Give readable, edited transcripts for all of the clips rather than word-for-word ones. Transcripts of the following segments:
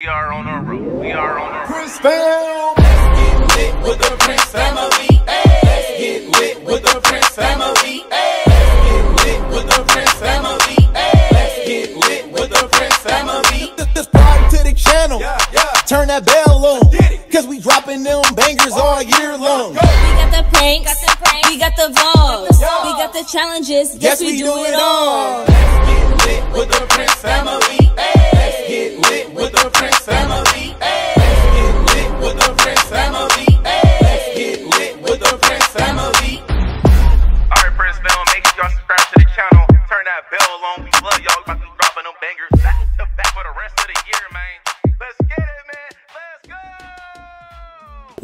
We are on our road. We are on our road. Let's get lit with the Prince family. Let's get lit with the Prince family. Let's get lit with the Prince family. Let's get lit with the Prince family. This party to the channel. Turn that bell on. Cause we dropping them bangers all year long. We got the pranks. We got the vlogs. We got the challenges. Yes, we do it all. Let's get lit with the Prince family. Let's get lit with the Prince family. Let's get lit with the Prince family. Let's get lit with the Prince family. Alright, Prince Bell, make sure y'all subscribe to the channel. Turn that bell on. We love y'all. About to dropping them bangers back to back for the rest of the year, man. Let's get it, man. Let's go.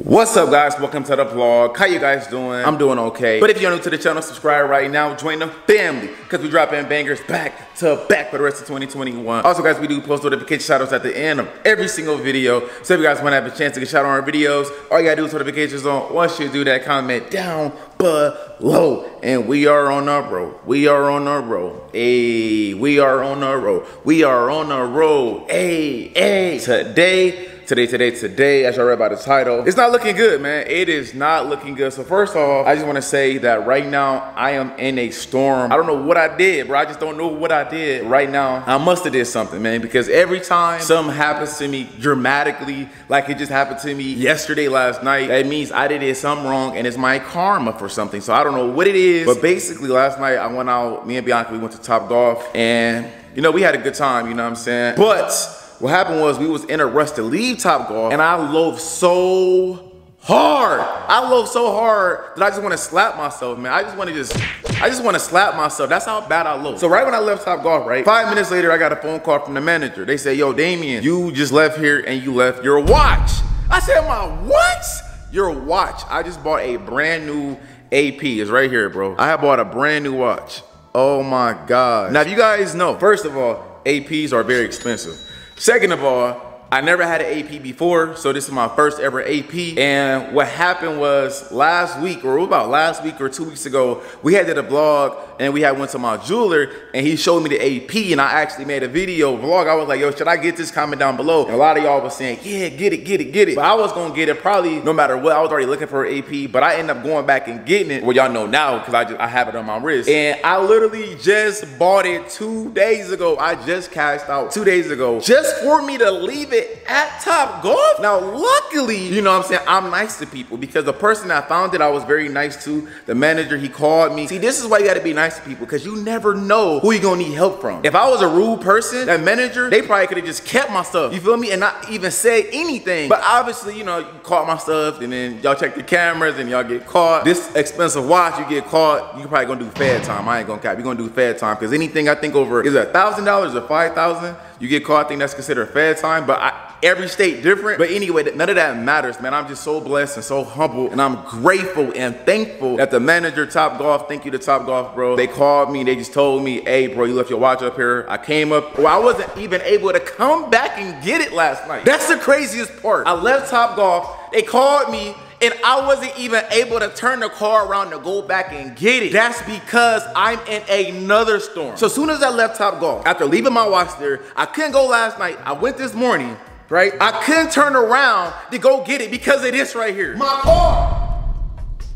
What's up, guys? Welcome to the vlog. How you guys doing? I'm doing okay. But if you're new to the channel, subscribe right now. Join the family. Cause we dropping bangers back to back for the rest of 2021. Also, guys, we do post notification shoutouts at the end of every single video. So if you guys want to have a chance to get shout out on our videos, all you gotta do is notifications on. Once you do that, comment down below. And we are on our road. We are on our road. Ayy, we are on our road. We are on our road. Ayy, ayy. Today, as y'all read by the title, it's not looking good, man. It is not looking good. So first off, I just want to say that right now, I am in a storm. I don't know what I did, bro. I just don't know what I did right now. I must have did something, man, because every time something happens to me dramatically, like it just happened to me yesterday, last night, that means I did something wrong, and it's my karma for something. So I don't know what it is, but basically last night, I went out, me and Biannca, we went to Top Golf, and, you know, we had a good time, you know what I'm saying? But what happened was we was in a rush to leave Top Golf, and I loafed so hard. I loafed so hard that I just want to slap myself, man. I just want to slap myself. That's how bad I loafed. So right when I left Top Golf, right, 5 minutes later, I got a phone call from the manager. They say, yo, Damien, you just left here and you left your watch. I said, my what? Your watch. I just bought a brand new AP. It's right here, bro. I have bought a brand new watch. Oh my God. Now, if you guys know, first of all, APs are very expensive. Second of all, I never had an AP before, so this is my first ever AP. And what happened was last week, or about last week or 2 weeks ago, we had did a vlog and we had went to my jeweler and he showed me the AP and I actually made a video vlog. I was like, yo, should I get this? Comment down below. And a lot of y'all was saying, yeah, get it. But I was gonna get it probably no matter what. I was already looking for an AP, but I ended up going back and getting it. Well, y'all know now because I have it on my wrist. And I literally just bought it 2 days ago. I just cashed out 2 days ago just for me to leave it at Top Golf. Now, luckily, you know what I'm saying, I'm nice to people because the person that found it, I was very nice to. The manager, he called me. See, this is why you gotta be nice to people because you never know who you're gonna need help from. If I was a rude person, that manager, they probably could have just kept my stuff, you feel me, and not even said anything. But obviously, you know, you caught my stuff and then y'all check the cameras and y'all get caught. This expensive watch, you get caught, you're probably gonna do fed time. I ain't gonna cap, you're gonna do fed time because anything I think over is $1,000 or $5,000, you get caught. I think that's considered fed time, but every state different. But anyway, none of that matters, man. I'm just so blessed and so humble, and I'm grateful and thankful that the manager, Top Golf, thank you to Top Golf, bro. They called me, they just told me, hey, bro, you left your watch up here. I came up, well, I wasn't even able to come back and get it last night. That's the craziest part. I left Top Golf, they called me, and I wasn't even able to turn the car around to go back and get it. That's because I'm in another storm. So as soon as I left Top Golf, after leaving my watch there, I couldn't go last night. I went this morning, right? I couldn't turn around to go get it because of this right here. My car.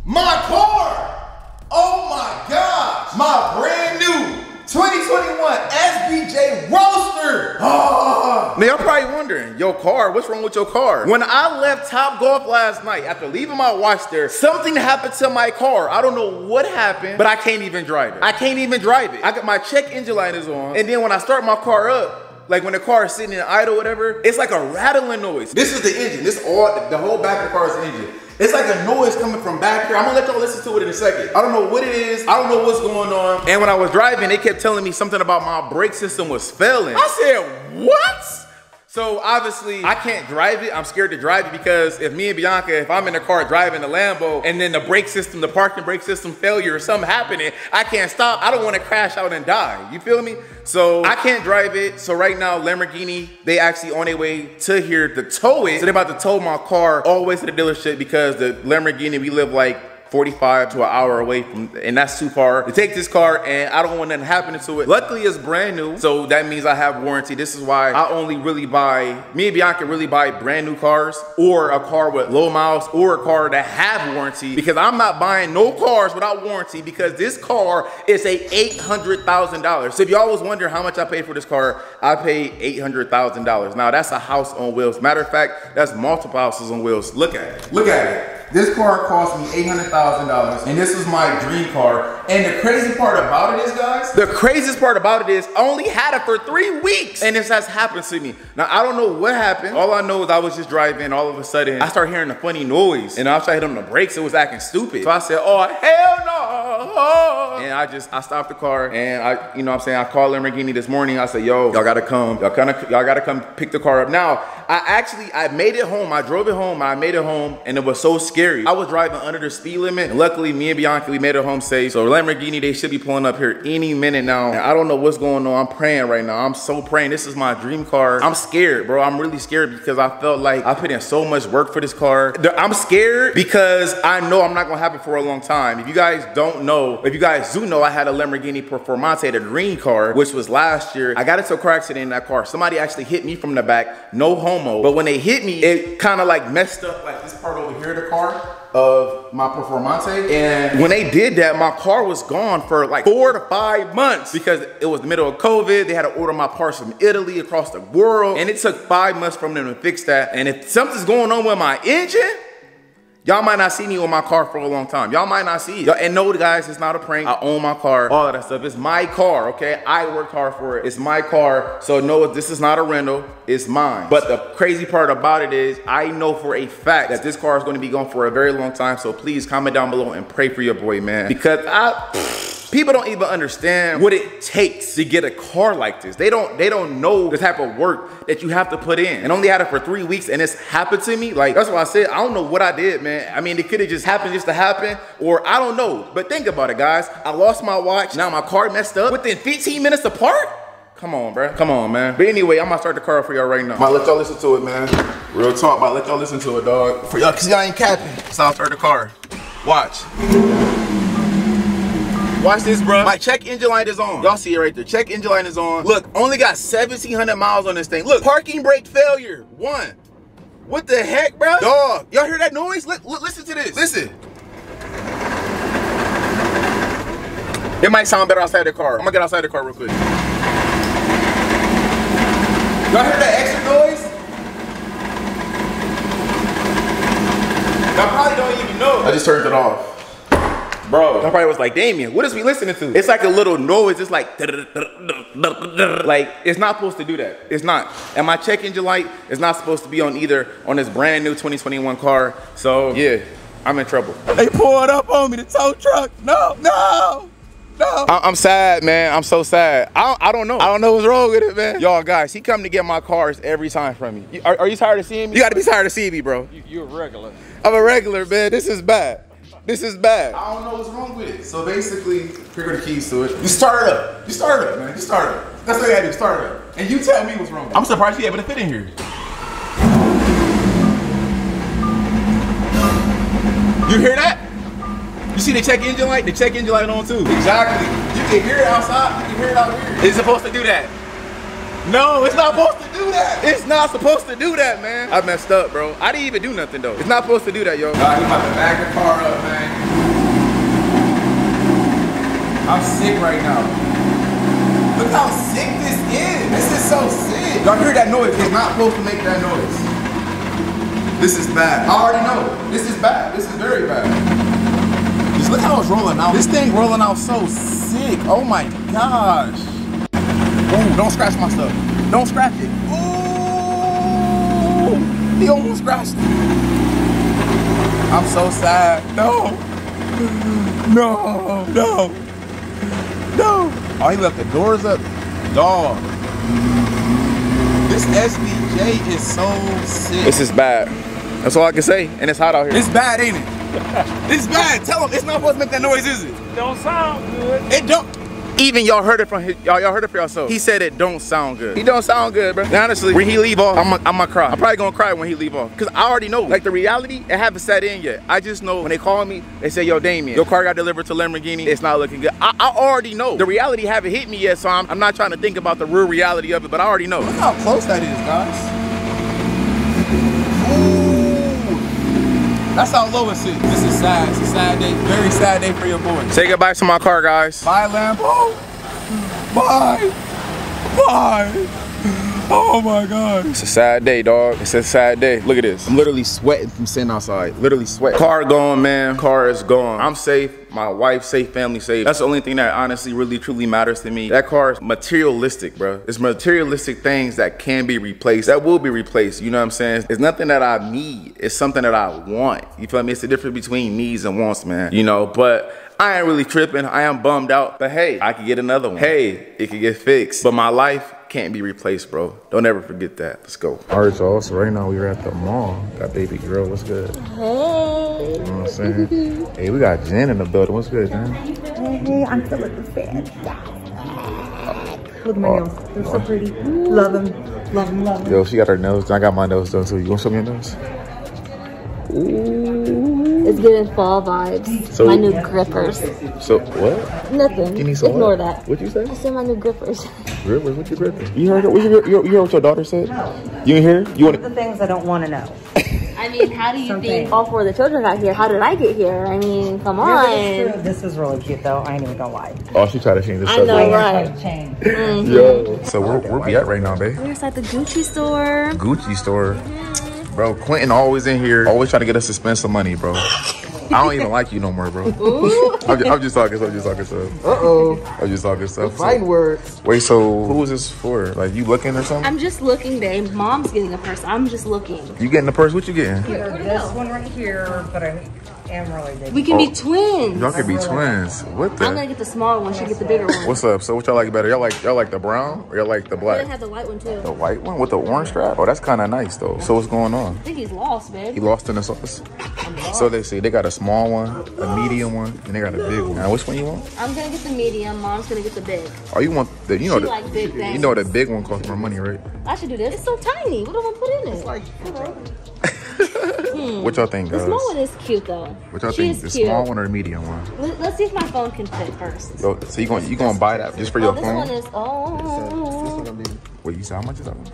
My car. Oh my gosh. My brand new 2021 SBJ Roadster. Oh. Now y'all probably wondering, your car, what's wrong with your car? When I left Top Golf last night, after leaving my watch there, something happened to my car. I don't know what happened, but I can't even drive it. I can't even drive it. I got my check engine light is on, and then when I start my car up, like when the car is sitting in idle, whatever, it's like a rattling noise. This is the engine. This all, the whole back of the car is the engine. It's like a noise coming from back here. I'm gonna let y'all listen to it in a second. I don't know what it is. I don't know what's going on. And when I was driving, they kept telling me something about my brake system was failing. I said, what? So obviously, I can't drive it. I'm scared to drive it because if me and Biannca, if I'm in the car driving the Lambo and then the brake system, the parking brake system failure or something happening, I can't stop. I don't want to crash out and die. You feel me? So I can't drive it. So right now, Lamborghini, they actually on their way to here to tow it. So they're about to tow my car all the way to the dealership because the Lamborghini, we live like 45 to an hour away from, and that's too far to take this car, and I don't want nothing happening to it. Luckily it's brand new, so that means I have warranty. This is why I only really buy, me and Biannca really buy brand new cars, or a car with low miles, or a car that have warranty, because I'm not buying no cars without warranty, because this car is a $800,000. So if you always wonder how much I paid for this car, I paid $800,000. Now that's a house on wheels. Matter of fact, that's multiple houses on wheels. Look at it, look at it. This car cost me $800,000, and this was my dream car. And the crazy part about it is, guys, the craziest part about it is I only had it for 3 weeks, and this has happened to me. Now, I don't know what happened. All I know is I was just driving. All of a sudden, I started hearing a funny noise, and after I hit on the brakes, it was acting stupid. So I said, oh, hell no. And I stopped the car, and you know what I'm saying? I called Lamborghini this morning. I said, yo, y'all gotta come. Y'all gotta come pick the car up. Now, I made it home. I drove it home. I made it home, and it was so scary. I was driving under the speed limit, and luckily me and Biannca, we made it home safe. So Lamborghini, they should be pulling up here any minute now. And I don't know what's going on. I'm praying right now. I'm so praying. This is my dream car. I'm scared, bro. I'm really scared because I felt like I put in so much work for this car. I'm scared because I know I'm not gonna have it for a long time. If you guys don't know, if you guys do know, I had a Lamborghini Performante, the green car, which was last year. I got into a car accident in that car. Somebody actually hit me from the back, no homo. But when they hit me, it kind of like messed up like this part over here of the car of my Performante, and when they did that, my car was gone for like 4 to 5 months because it was the middle of COVID. They had to order my parts from Italy, across the world, and it took 5 months from them to fix that. And if something's going on with my engine, y'all might not see me on my car for a long time. Y'all might not see it. And no, guys, it's not a prank. I own my car, all of that stuff. It's my car, okay? I worked hard for it. It's my car. So no, this is not a rental. It's mine. But the crazy part about it is I know for a fact that this car is going to be gone for a very long time. So please comment down below and pray for your boy, man. Because people don't even understand what it takes to get a car like this. They don't know the type of work that you have to put in. And only had it for 3 weeks, and it's happened to me. Like, that's why I said, I don't know what I did, man. I mean, it could have just happened just to happen, or I don't know. But think about it, guys. I lost my watch. Now my car messed up within 15 minutes apart? Come on, bro. Come on, man. But anyway, I'm gonna start the car for y'all right now. Might let y'all listen to it, man. Real talk, might let y'all listen to it, dog. For y'all, cause y'all ain't capping. So I'll start the car. Watch. Watch this, bro. My check engine light is on. Y'all see it right there. Check engine light is on. Look, only got 1,700 miles on this thing. Look, parking brake failure. 1. What the heck, bro? Dog, y'all hear that noise? Listen to this. Listen. It might sound better outside the car. I'm gonna get outside the car real quick. Y'all hear that extra noise? Y'all probably don't even know. I just turned it off. Bro, I probably was like, Damien, what is we listening to? It's like a little noise. It's like, like, it's not supposed to do that. It's not. And my check engine light is not supposed to be on either on this brand new 2021 car. So yeah, I'm in trouble. They poured up on me, the tow truck. No, no. No. I'm sad, man. I'm so sad. I don't know. I don't know what's wrong with it, man. Y'all guys, he come to get my cars every time from me. Are you tired of seeing me? You gotta be tired of seeing me, bro. You're a regular. I'm a regular, man. This is bad. This is bad. I don't know what's wrong with it. So basically, here are the keys to it. You start it up. You start it up, man. You start it up. That's what you gotta do. Start it up. And you tell me what's wrong with it. I'm surprised you're able to fit in here. You hear that? You see the check engine light? The check engine light on too. Exactly. You can hear it outside. You can hear it out here. It's supposed to do that. No, it's not supposed to do that. It's not supposed to do that, man. I messed up, bro. I didn't even do nothing, though. It's not supposed to do that, yo. Nah, he about to back the car up, man. I'm sick right now. Look how sick this is. This is so sick. Y'all hear that noise? It's not supposed to make that noise. This is bad. I already know. This is bad. This is very bad. Just look how it's rolling out. This thing rolling out so sick. Oh, my gosh. Ooh, don't scratch my stuff. Don't scratch it. Ooh, he almost scratched it. I'm so sad. No. No. No. No. Oh, he left the doors up. Dog. This SVJ is so sick. This is bad. That's all I can say. And it's hot out here. It's bad, ain't it? It's bad. Tell him it's not supposed to make that noise, is it? Don't sound good. It don't. Even y'all heard it from y'all heard it for yourself. He said it don't sound good. He don't sound good, bro. And honestly, when he leave off, I'ma cry. I'm probably gonna cry when he leave off, cause I already know. Like the reality, it haven't set in yet. I just know when they call me, they say, yo, Damien, your car got delivered to Lamborghini. It's not looking good. I already know. The reality haven't hit me yet, so I'm not trying to think about the real reality of it, but I already know. Look how close that is, guys. That's how low it sits. This is sad. It's a sad day. Very sad day for your boy. Say goodbye to my car, guys. Bye, Lambo. Bye. Bye. Oh my God. It's a sad day, dog. It's a sad day. Look at this. I'm literally sweating from sitting outside. Literally sweating. Car gone, man. Car is gone. I'm safe. My wife safe, family safe. That's the only thing that honestly really truly matters to me. That car is materialistic, bro. It's materialistic things that can be replaced, that will be replaced, you know what I'm saying? It's nothing that I need, it's something that I want. You feel me? It's the difference between needs and wants, man, you know? But I ain't really tripping. I am bummed out, but hey, I could get another one. Hey, it could get fixed. But my life can't be replaced, bro. Don't ever forget that. Let's go. All right, y'all, so right now we're at the mall. Got baby girl, what's good? Hey. You know what I'm saying? Hey, we got Jen in the building. What's good, Jen? Hey, I'm still looking sad. Look at my nails. They're so pretty. Love them. Love them, love them. Yo, she got her nose. I got my nose done, too. You want some of your nose? Ooh. It's giving fall vibes. So, my new grippers. So what? Nothing. You need some ignore what? That. What'd you say? I said my new grippers. Grippers? What's your grippers? You heard what your daughter said? No. You hear? You want the things I don't want to know. I mean, how do you think all four of the children got here? How did I get here? I mean, come on. Really, this is really cute, though. I ain't even gonna lie. Oh, she tried to change this. I know, right? Mm-hmm. Yo, so where we at right now, babe? We're at the Gucci store. Gucci store. Yeah. Bro, Clinton always in here, always trying to get us to spend some money, bro. I don't even like you no more, bro. I'm just talking stuff. Uh-oh. I'm just talking stuff. Fine words. Wait, so who is this for? Like, you looking or something? I'm just looking, babe. Mom's getting a purse. I'm just looking. You getting a purse? What you getting? This one right here, but I am really big. We can be twins. Y'all can be twins. What the? I'm gonna get the small one. She get the bigger one. What's up? So what y'all like better? Y'all like the brown or y'all like the black? I have the white one too. The white one with the orange strap? Oh, that's kind of nice though. So what's going on? I think he's lost, babe. He lost in the sauce. So they say they got a small one, a medium one, and they got a big one. Now which one you want? I'm gonna get the medium. Mom's gonna get the big. Oh, you want the you know the big one costs more money, right? I should do this. It's so tiny. What do I put in it? It's like. What y'all think, guys? The small one is cute though. What y'all think? The small one or the medium one? Let's see if my phone can fit first. So you gonna buy that just for your phone? This one is Wait, you said how much is that one?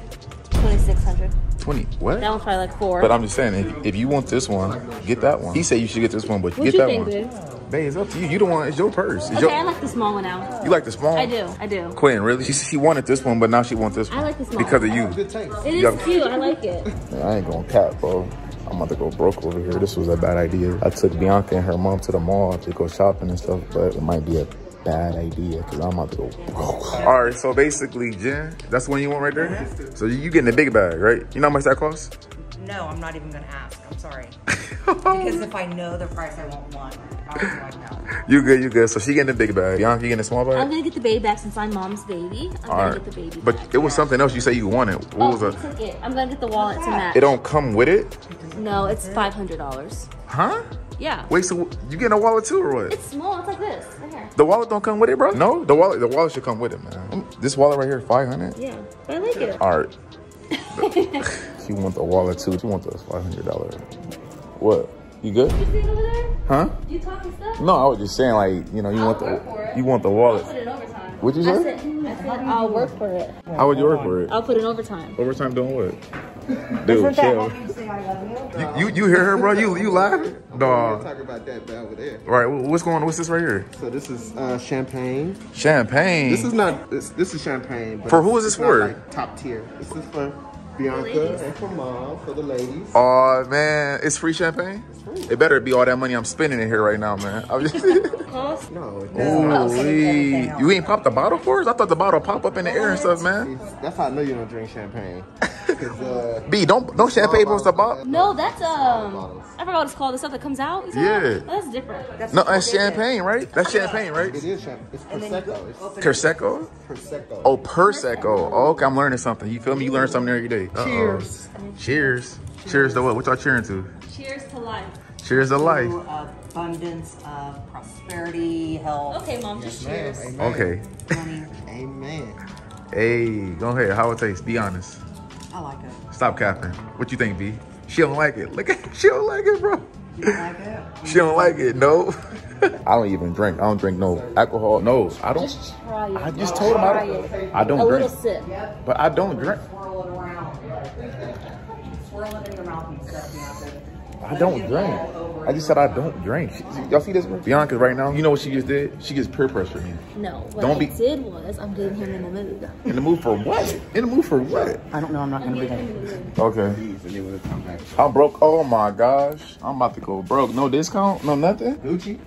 2,600. 20. What? That one's probably like 4. But I'm just saying, if you want this one, get that one. He said you should get this one, but you get that one. What you think, dude? Hey, it's up to you. You don't want it. It's your purse. It's okay, I like the small one now. You like the small one? I do. I do. Quinn, really? She wanted this one, but now she wants this one. I like the small one. Because of you. Good taste. It is cute. I like it. I ain't gonna cap, bro. I'm about to go broke over here. This was a bad idea. I took Biannca and her mom to the mall to go shopping and stuff, but it might be a bad idea because I'm about to go broke. All right, so basically, Jen, that's the one you want right there? So you getting the big bag, right? You know how much that costs? No, I'm not even gonna ask. I'm sorry. Because if I know the price, I won't want it. You good, you good. So she getting the big bag. Biannca, you getting the small bag? I'm gonna get the baby bag since I'm mom's baby. I'm gonna get the baby bag. But it was something else you say you wanted. What was it? I'm gonna get the wallet to match. It don't come with it? No, it's $500. Huh? Yeah. Wait, so you getting a wallet too or what? It's small, it's like this. Right here. The wallet don't come with it, bro? No, the wallet should come with it, man. This wallet right here, $500? Yeah, I like it. All right. She wants a wallet too. She wants a $500. What? You good? You see it over there? Huh? You talking stuff? No, I was just saying, like, you know, you want the wallet. I'll put it in overtime. What'd you say? I said I'll work for it. How would you work for it? I'll put it in overtime. Overtime doing what? Dude, chill. You hear her, bro? You laughing? Dog. Talk about that over there. All right, what's going on? What's this right here? So this is champagne. Champagne. This is not. This is champagne. But for who is this for? Like, top tier. This is for Biannca and for mom, for the ladies. Oh man, it's free champagne? It's free. It better be all that money I'm spending in here right now, man. I'm just No, you ain't popped the bottle for us? I thought the bottle pop up in the air and stuff, man. That's how I know you don't drink champagne. B, don't champagne post the bottle. No, that's I forgot what it's called. The stuff that comes out. Yeah, oh, that's different. That's that's champagne, right? That's champagne, right? It is champagne. It's Prosecco. Prosecco. Prosecco. Oh, Prosecco. Oh, okay, I'm learning something. You feel me? You learn something every day. Cheers. Cheers. Cheers to what? What y'all cheering to? Cheers to life. Cheers to life. Abundance, prosperity, health. Okay, Mom, just cheers. Amen. Okay. Amen. Hey, go ahead. How it tastes? Be honest. I like it. Stop capping. What you think, B? She don't like it. Look at, she don't like it, bro. You don't like it? She don't like it, no. I don't even drink. I don't drink no alcohol. No, I don't. Just try it. I just told him I don't drink. A little sip. Yep. But I don't drink. Swirl it around. Swirl it in your mouth and stuff. I don't drink. I just said I don't drink. Y'all see this? Biannca right now, you know what she just did? She just peer pressured me. No, what I did was I'm getting him in the mood. In the mood for what? In the mood for what? I don't know. I'm not going to be that. Okay. I'm broke. Oh, my gosh. I'm about to go broke. No discount? No nothing? Gucci?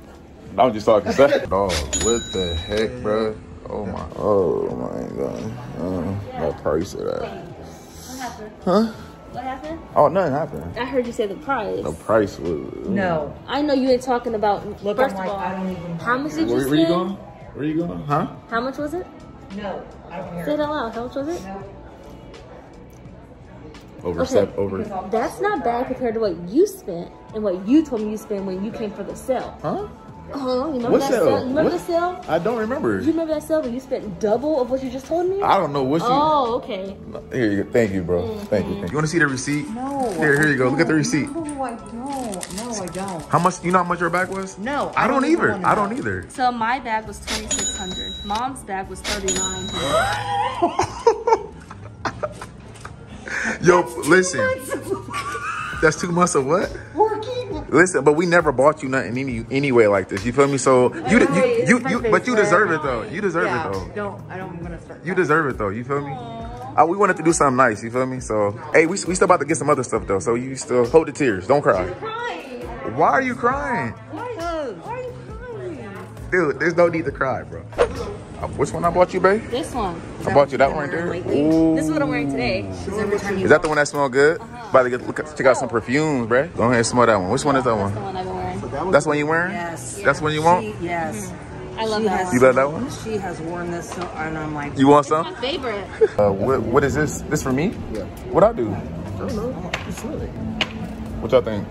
I'm just talking stuff. Dog, what the heck, bro? Oh, my. Oh, my God. No price of that. What happened? Huh? What happened? Oh, nothing happened. I heard you say the price. The price was... No. I know you ain't talking about... Look, first of all, I don't even... How much did you say? Where you going? Where you going? Huh? How much was it? No, I don't hear it. Say it out loud. How much was it? No. Over. That's not bad compared to what you spent and what you told me you spent when you came for the sale. Huh? Oh, you remember that sale? You remember the sale? I don't remember. You remember that sale where you spent double of what you just told me? I don't know what you... Oh, okay. Here you go. Thank you, bro. Mm-hmm. Thank you. Thank you. You want to see the receipt? No. Here you go. Look at the receipt. No, I don't. No, I don't. How much? You know how much your bag was? No. I don't either. I don't either. So my bag was $2,600. Mom's bag was $3,900. Yo, listen. That's 2 months of what? Listen, but we never bought you nothing anyway like this. You feel me? So you deserve it though. You deserve it though. I don't want to start. You deserve it though. You feel me? We wanted to do something nice. You feel me? So hey, we still about to get some other stuff though. So you still hold the tears. Don't cry. Why are you crying? Why are you crying? Dude, there's no need to cry, bro. Which one I bought you, babe? This one. I bought you that one right there. This is what I'm wearing today. Is that the one that smells good? About to check out some perfumes, bruh. Go ahead and smell that one. Which one is that one? That's the one I've been wearing. That's one you wearing? Yes. That's one you want? Yes. I love that one. You love that one? She has worn this, so I'm like... You want some? It's my favorite. What is this? This for me? Yeah. What I do? I don't know. It's really... What y'all think?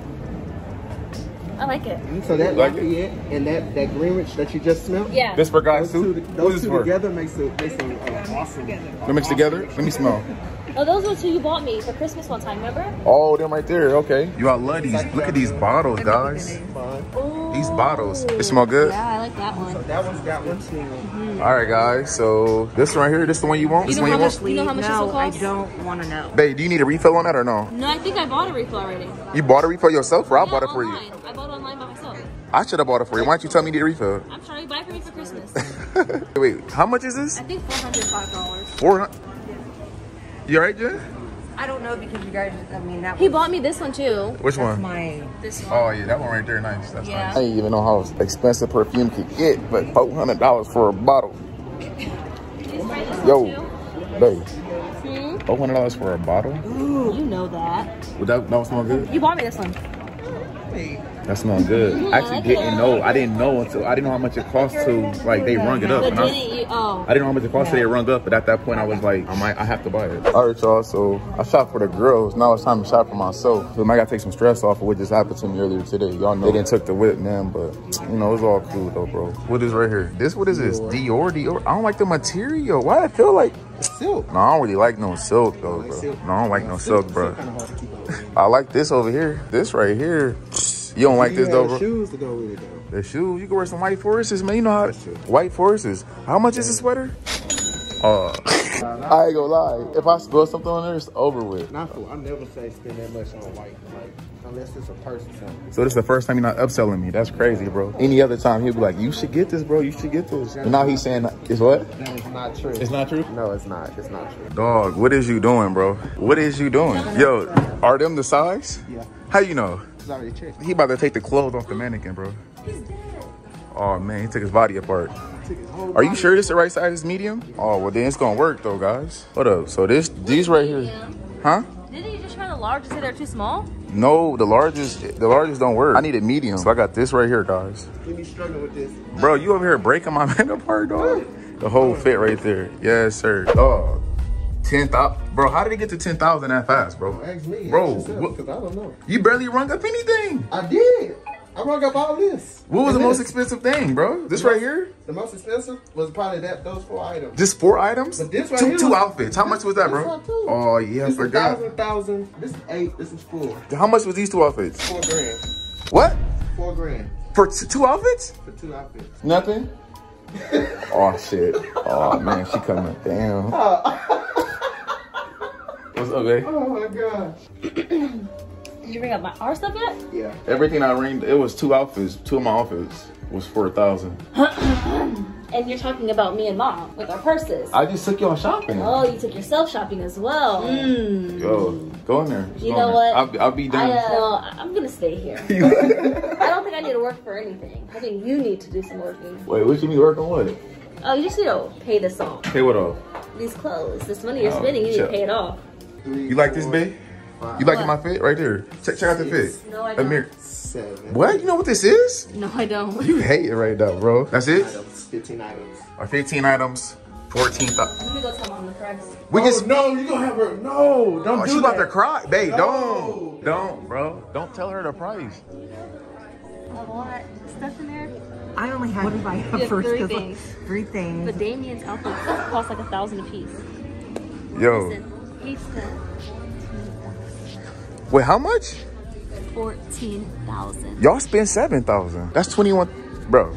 I like it. So that Lafayette and that Greenwich that you just smelled? Yeah. This for guys too? Those two together makes it awesome. They mix together? Let me smell. Oh, those were two you bought me for Christmas one time, remember? Oh, them right there. Okay. You all love these. Look at these bottles, guys. Ooh. These bottles. It smell good? Yeah, I like that one. So that one's that one too. Mm-hmm. All right, guys. So this one right here, this the one you want? This one you want? You know how much this will cost? I don't want to know. Babe, do you need a refill on that or no? No, I think I bought a refill already. You bought a refill yourself or I bought it for you? I bought it online by myself. I should have bought it for you. Why don't you tell me you need a refill? I'm sorry, you buy it for me for Christmas. Wait, how much is this? I think $405. $400? You alright, Jen? I don't know because you guys, I mean, that He bought me this one too. Which one? This one. Oh, yeah, that one right there. Nice. That's nice. I didn't even know how expensive perfume could get, but $400 for a bottle. Yo, babe. $400 for a bottle? Ooh, you know that. Would that smell good? You bought me this one. That smells good. I actually didn't know. I didn't know how much it cost to they rung it up. I didn't know how much it cost to they rung up, but at that point I was like, I have to buy it. All right, y'all. So I shop for the girls. Now it's time to shop for myself. So I gotta take some stress off of what just happened to me earlier today. Y'all know they didn't took the whip, man, but you know it's all cool though, bro. What is right here? This what is this? Dior. I don't like the material. Why I feel like silk? No, I don't really like no silk though, bro. No, I don't like no silk, bro. I like this over here. This right here. You don't like this though, bro? Shoes to go with it though. The shoe? You can wear some White Forests, man. You know how White Forests. How much is this sweater? I ain't gonna lie. If I spill something on there, it's over with. Not for. I never say spend that much on white, like unless it's a person. So this is the first time you're not upselling me. That's crazy, bro. Any other time he'll be like, "You should get this, bro. You should get this." And now he's saying, "It's what?" That is not true. It's not true. No, it's not. It's not true. Dog, what is you doing, bro? What is you doing? Yo, are them the size? Yeah. How you know? He about to take the clothes off the mannequin, bro. He's dead. Oh man, he took his body apart. Are you sure this the right size? Is medium? Oh well, then it's gonna work though, guys. Hold up. So these right here, huh? Didn't you just try the large and say they're too small? No, the largest don't work. I need a medium. So I got this right here, guys. Let me struggle with this, bro. You over here breaking my man apart, dog. The whole fit right there. Yes, sir. Dog. 10,000, bro. How did it get to 10,000 that fast, bro? Don't ask me, bro. Ask yourself, 'cause I don't know. You barely rung up anything. I did. I rung up all this. What was the most expensive thing, bro? This right here? The most expensive was probably those 4 items. Just 4 items? But this right here, 2 outfits. How much was that, bro? Oh, yeah, I forgot. This is 1,000. This is 8. This is 4. How much was these 2 outfits? $4,000. What? $4,000. For 2 outfits? For 2 outfits. Nothing? Oh, shit. Oh, man, she coming. Damn. What's up, babe? Oh, my gosh. Did you bring up my our stuff yet? Yeah. Everything I ringed, it was 2 outfits. 2 of my outfits was 4,000. And you're talking about me and Mom with our purses. I just took y'all shopping. Oh, you took yourself shopping as well. Mm. Yo, go in there. You know what? I'll be done. I'm gonna stay here. I don't think I need to work for anything. I think you need to do some working. Wait, what you need to work on what? Oh, you just need to pay this off. Pay what off? These clothes. This money you're spending, you need to pay it off. You like this, babe? Wow. You liking my fit right there? Check out the fit. No, I don't. Amir. 7. What? You know what this is? No, I don't. You hate it right now, bro. That's it? 15 items. Or 15 items, 14,000. Let me go tell Mom the price. No, you're going to have her. No, don't do that. She's about to cry. Babe, no. Don't, bro. Don't tell her the price. Do you know the price? I want stuff in there. I only have, three things. But Damien's outfit costs like 1,000 a piece. Yo. Listen, he spent... Wait, how much? 14,000. Y'all spend 7,000. That's 21, bro.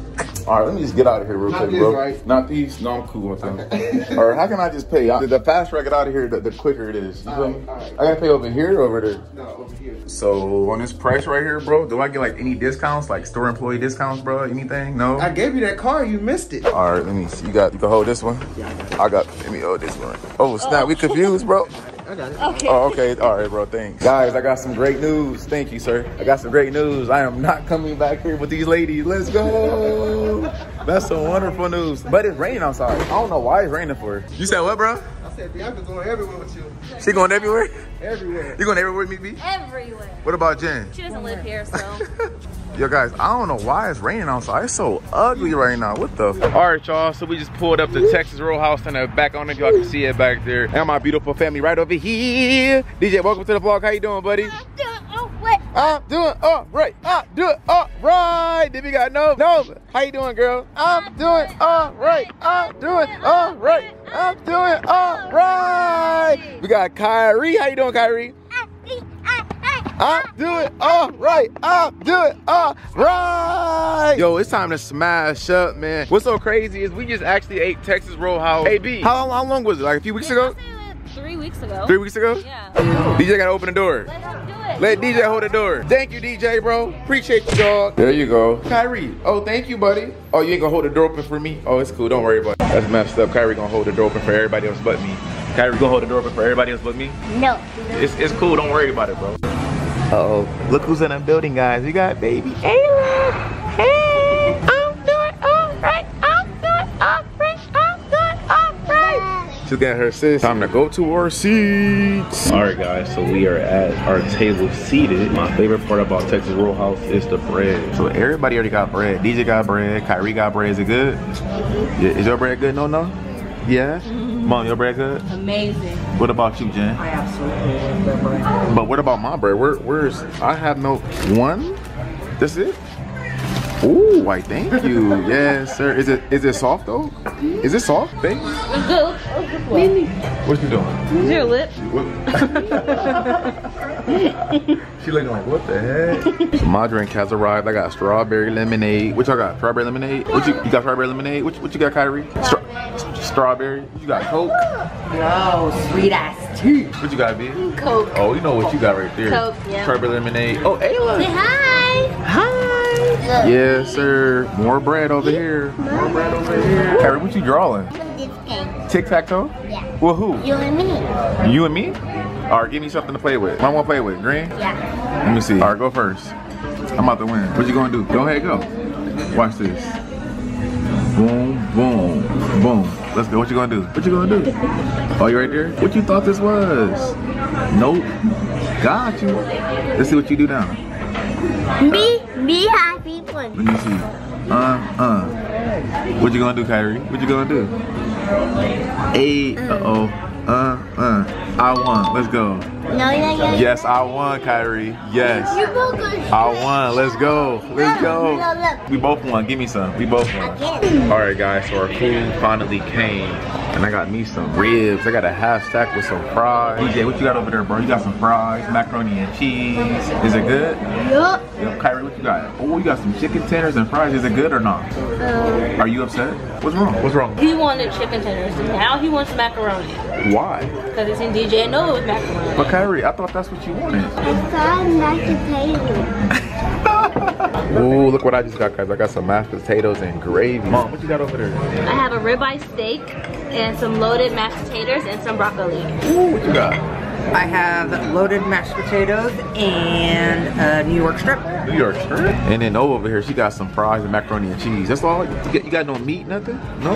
All right, let me just get out of here real quick, bro. Right? Not these. No, I'm cool with them. Okay. All right, how can I just pay? The faster I get out of here, the quicker it is. You feel me? Right. I gotta pay over here, or over there. No, over here. So on this price right here, bro, do I get like any discounts, like store employee discounts, bro? Anything? No. I gave you that car. You missed it. All right, let me see. You can hold this one. Yeah, let me hold this one. Oh snap, we confused, bro. I got it. Okay. Oh, okay. All right, bro. Thanks. Guys, I got some great news. Thank you, sir. I got some great news. I am not coming back here with these ladies. Let's go. That's some wonderful news. But it's raining outside. I don't know why it's raining for her. You said what, bro? I said Biannca's going everywhere with you. She going everywhere? Everywhere. You going everywhere with me, B? Everywhere. What about Jen? She doesn't live here, so. Yo, guys, I don't know why it's raining outside. It's so ugly right now. What the? All right, y'all. So we just pulled up to Texas Roadhouse and back on it. Y'all can see it back there. And my beautiful family right over here. DJ, welcome to the vlog. How you doing, buddy? I'm doing all right. I'm doing all right. I'm doing all right. Then we got Nova. How you doing, girl? I'm doing all right. I'm doing all right. I'm doing all right. We got Kyrie. How you doing, Kyrie? I'm doing all right. I'm doing all right. Yo, it's time to smash up, man. What's so crazy is we just actually ate Texas Roadhouse. Hey, B, how long was it? Like a few weeks ago? 3 weeks ago. 3 weeks ago? Yeah. DJ gotta open the door. Let him do it. Let DJ hold the door. Thank you, DJ, bro. Appreciate you, dog. There you go. Kyrie. Oh, thank you, buddy. Oh, you ain't gonna hold the door open for me? Oh, it's cool. Don't worry about it. That's messed up. Kyrie gonna hold the door open for everybody else but me. Kyrie gonna hold the door open for everybody else but me? No. It's cool. Don't worry about it, bro. Uh-oh, look who's in the building, guys. We got baby Ayla. Hey, I'm doing all right. I'm doing all right. I'm doing all right. She's got her sis. Time to go to our seats. All right, guys, so we are at our table seated. My favorite part about Texas Roadhouse is the bread. So everybody already got bread. DJ got bread. Kyrie got bread. Is it good? Yeah. Is your bread good? No? Yeah? Mom, your bread good? Amazing. What about you, Jen? I absolutely love the bread. But what about my bread? Where's I have no one? That's it? Ooh, I thank you. Yes, sir. Is it soft though? Is it soft, babe? It's good. What you doing? Is your lip? She looking like, what the heck? My drink has arrived. I got strawberry lemonade. What y'all got? Strawberry lemonade? You got strawberry lemonade? What you got, Kyrie? Strawberry. You got Coke? No, sweet ass tea. What you got, B? Coke. Oh, you know what you got right there. Coke, yeah. Strawberry lemonade. Oh, Ayla. Say hi. Hi. Yes, sir. More bread over here. More bread over here. Kyrie, what you drawing? Tic-tac-toe? Yeah. Well, who? You and me. You and me? All right, give me something to play with. What I want to play with? Green? Yeah. Let me see. All right, go first. I'm about to win. What you going to do? Go ahead, go. Watch this. Boom, boom, boom. Let's go. What you gonna do? What you gonna do? Oh, you right there? What you thought this was? Nope. Got you. Let's see what you do now. Be happy. Let me see. What you gonna do, Kyrie? What you gonna do? Hey. Uh oh. I won. Let's go. No. Yes, I won, Kyrie. Yes. You both won. I won. Let's go. Let's go. No. We both won. Give me some. We both won. All right, guys. So our food finally came, and I got me some ribs. I got a half stack with some fries. DJ, what you got over there, bro? You got some fries, macaroni and cheese. Is it good? Yup. Yep. Kyrie, what you got? Oh, you got some chicken tenders and fries. Is it good or not? Are you upset? What's wrong? What's wrong? He wanted chicken tenders. Now he wants macaroni. Why? Because it's in DJ. No, it was macaroni. But Kyrie, I thought that's what you wanted. I thought mashed potatoes. Ooh, look what I just got, guys. I got some mashed potatoes and gravy. Mom, what you got over there? I have a ribeye steak and some loaded mashed potatoes and some broccoli. Ooh, what you got? I have loaded mashed potatoes and a New York strip. New York strip? And then over here, she got some fries and macaroni and cheese. That's all? You got no meat, nothing? No?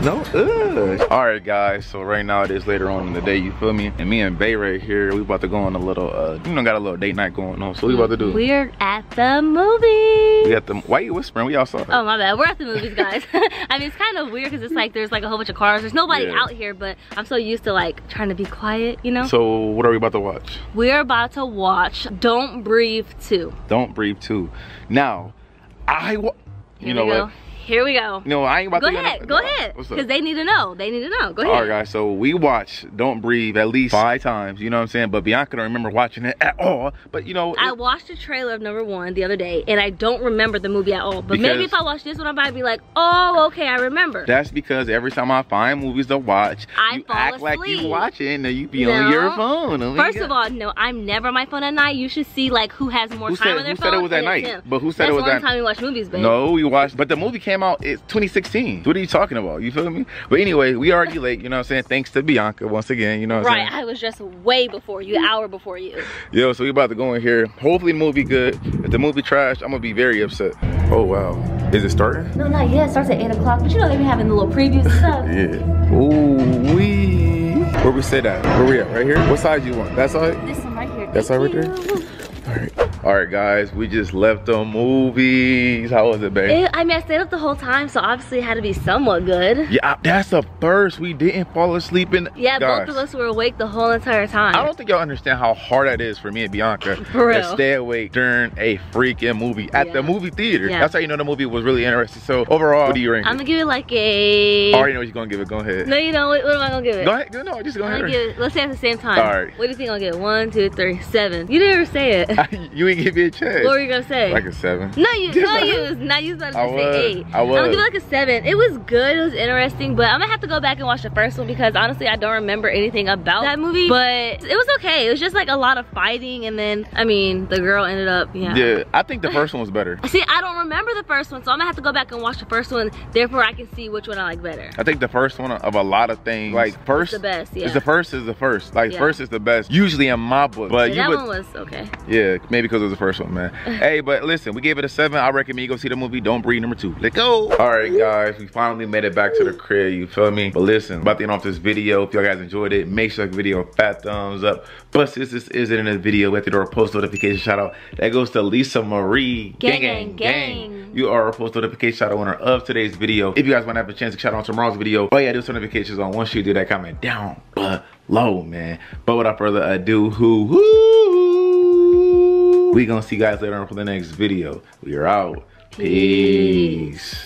No? Ugh. All right, guys. So right now it is later on in the day, you feel me? And me and Bay right here, we about to go on a little, you know, got a little date night going on. So what we about to do? We're at the movies. We at the, why are you whispering? We outside. Oh, my bad. We're at the movies, guys. I mean, it's kind of weird because it's like, there's like a whole bunch of cars. There's nobody out here, but I'm so used to like trying to be quiet, you know? So what are we about to watch? We're about to watch Don't Breathe 2. Don't Breathe 2. Now, you know what? Here we go. No, I ain't about to. Go ahead. Because they need to know. They need to know. Go ahead. All right, guys. So we watched Don't Breathe at least 5 times. You know what I'm saying? But Biannca don't remember watching it at all. But you know, I watched the trailer of number 1 the other day, and I don't remember the movie at all. But maybe if I watch this one, I might be like, oh, okay, I remember. That's because every time I find movies to watch, you act asleep. Like you watch it, and then you be on your phone. Oh, first of all, no, I'm never on my phone at night. You should see like who has more time on their phone. Who said it was at night? Him. But who said it was at night? That's the only time we watch movies, babe. No, we watched. But the movie came out, it's 2016. What are you talking about? You feel me? But anyway, we already late, you know what I'm saying? Thanks to Biannca once again, you know what I'm saying? Right, I was just way before you, an hour before you. Yo, so we about to go in here. Hopefully the movie good. If the movie trash, I'm gonna be very upset. Oh wow. Is it starting? No, not yet. It starts at 8 o'clock, but you know they've been having the little previews and stuff. Yeah. Ooh, wee. Where we sit at? Where we at? Right here? What side you want? That side? This one right here. That side right there? All right. All right, guys, we just left the movies. How was it, babe? I mean, I stayed up the whole time, so obviously it had to be somewhat good. Yeah, that's the first. We didn't fall asleep in. Yeah, guys, both of us were awake the whole entire time. I don't think y'all understand how hard that is for me and Biannca to stay awake during a freaking movie at the movie theater. Yeah. That's how you know the movie was really interesting. So overall, what do you rank? I'm gonna give it like a. I already know what you're gonna give it. Go ahead. No, you know what am I gonna give it? Go ahead. No, just go ahead. Let's say at the same time. All right. What do you think I'll give it? 1, 2, 3, 7. You didn't ever say it. You give you a chance. What were you gonna say? Like a 7. No, you was not gonna say 8. I was gonna give it like a 7. It was good, it was interesting, but I'm gonna have to go back and watch the first one because honestly I don't remember anything about that movie. But it was okay. It was just like a lot of fighting and then I mean the girl ended up Yeah, I think the first one was better. See, I don't remember the first one, so I'm gonna have to go back and watch the first one, therefore I can see which one I like better. I think the first one of a lot of things like first it's the best, yeah. It's the first. Like first is the best. Usually in my book. But yeah, that one was okay. Yeah, maybe because was the first one, man. Hey, but listen, we gave it a 7. I recommend you go see the movie Don't Breathe number 2. Let's go. All right, guys, we finally made it back to the crib. You feel me? But listen, about to end off this video. If y'all guys enjoyed it, make sure to give the video a fat thumbs up. But since this isn't in the video, we have to do our post notification shout out. That goes to Lisa Marie. Gang. You are our post notification shout out winner of today's video. If you guys want to have a chance to shout out on tomorrow's video, oh yeah, do some notifications on. Once you do that, comment down below, man. But without further ado, we gonna see you guys later on for the next video. We are out. Peace.